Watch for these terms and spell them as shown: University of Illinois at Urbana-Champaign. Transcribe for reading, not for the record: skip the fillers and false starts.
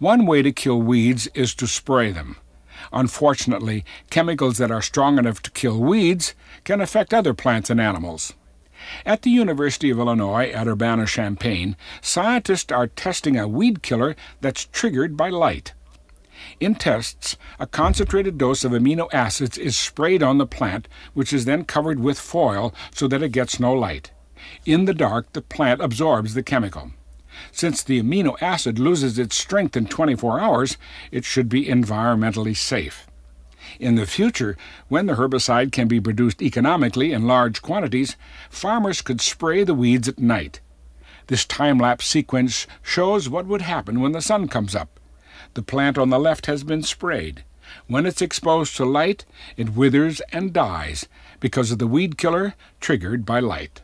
One way to kill weeds is to spray them. Unfortunately, chemicals that are strong enough to kill weeds can affect other plants and animals. At the University of Illinois at Urbana-Champaign, scientists are testing a weed killer that's triggered by light. In tests, a concentrated dose of amino acids is sprayed on the plant, which is then covered with foil so that it gets no light. In the dark, the plant absorbs the chemical. Since the amino acid loses its strength in 24 hours, it should be environmentally safe. In the future, when the herbicide can be produced economically in large quantities, farmers could spray the weeds at night. This time-lapse sequence shows what would happen when the sun comes up. The plant on the left has been sprayed. When it's exposed to light, it withers and dies because of the weed killer triggered by light.